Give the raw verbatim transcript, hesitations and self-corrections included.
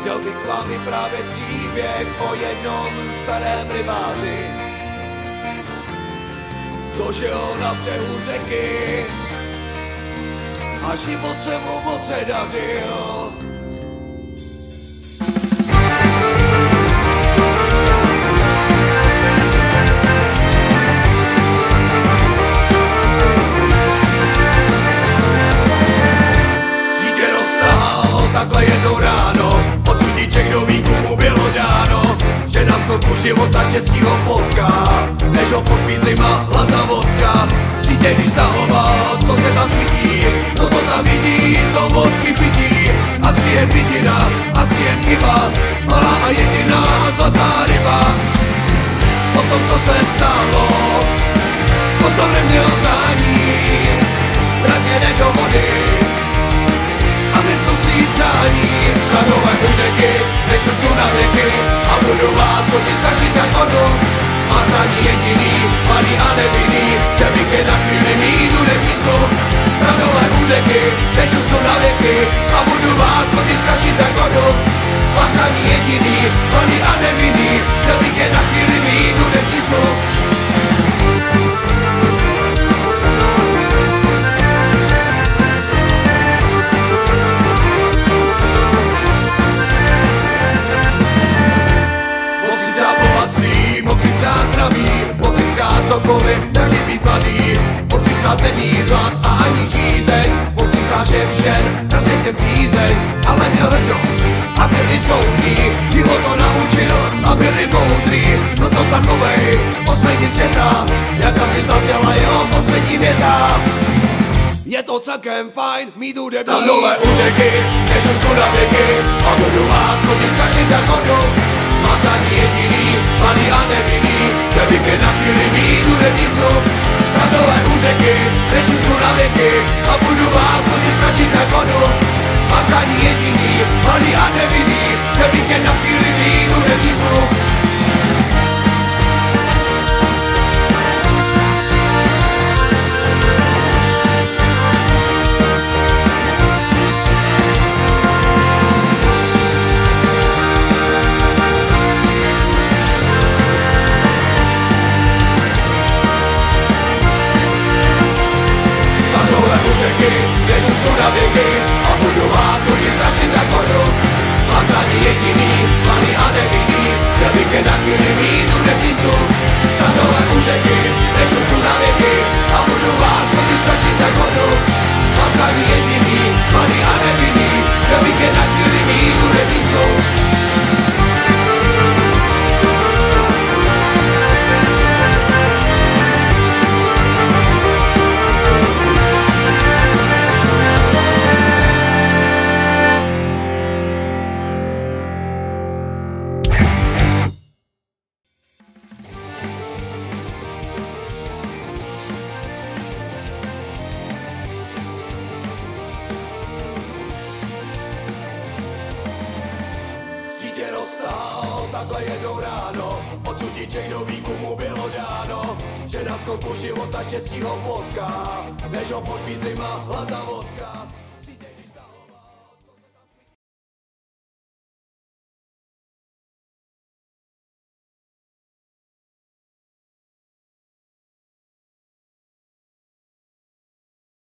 Chtěl bych vám vyprávět příběh o jednom starém rybáři, co žil na břehu řeky a život se mu moc nedařil. Sítě roztahal takhle jednou ráno, od sudíček do výku mu bylo dáno, že na sklonku života štěstí ho potká, než ho pospí zima, lata vodka. Sítě když stahoval, co se tam chytí, co to tam vidí, to vodky pití. Asi jen vidina, asi jen chyba, malá a jediná zlatá ryba. O tom, co se stalo, o tom neměl zdání, radně jde do vody a mysl si chrání. Hladou jak u řeky, než se jsou na věky a budu vás hodně strašit jak vodu. Mám zání jediný, malý a nevinný, kde bych je na chvíli mít hudební sluch. Hladou jak u řeky, než se jsou na věky a budu vás hodně strašit jak vodu. Mám zání jediný, malý a nevinný, kde bych je na chvíli mít hudební sluch. Cokoliv, takže být mladý, od třicet není hlad a ani žízeň, od třicet je všen, na světě přízeň, ale měl hrdost a byli soudní, život ho naučil a byli moudrý, no to takovej, poslední světa, jak asi zazněla jeho poslední věta. Je to celkem fajn, mít hudební sluch. Tam dole u řeky, než jsou na věky a budu vás hodně strašit jako duch. Mám zání jediný, malý a nevinný, kde bych je na chvíli mít hudební sluch. Tam dole u řeky, než jsou na věky a budu vás hodně strašit jako duch. Mám zání jediný, malý a nevinný, kde bych je na chvíli mít hudební sluch. Nežu jsou na věky a budu vás hodně strašit jako duch. Mám zání jediný, malý a nevinný, kde bych je na chvíli mít hudební sluch. Tam dole u řeky, nežu jsou na věky a budu vás hodně strašit jako duch. Mám zání jediný, malý a nevinný, kde bych je na chvíli mít hudební sluch. Takhle jednou ráno, od sudíček do výku mu bylo dáno, že na sklonku života štěstí ho potká, než ho pospí zima, lata vodka.